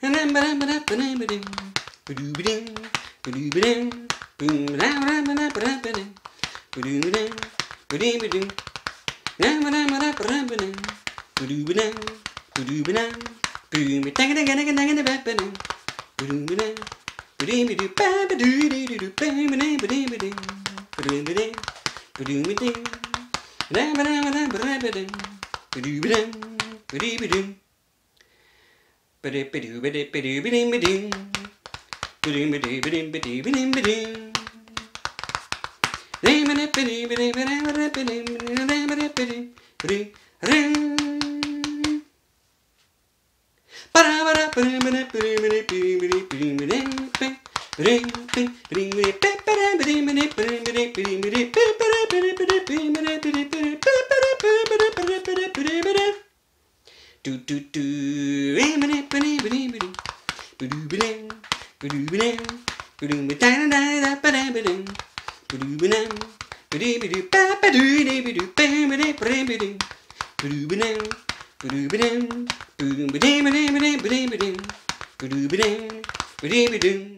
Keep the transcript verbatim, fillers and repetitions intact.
Ba-doo-ba-doo, ba-doo-ba-doo, ba-doo-ba-doo.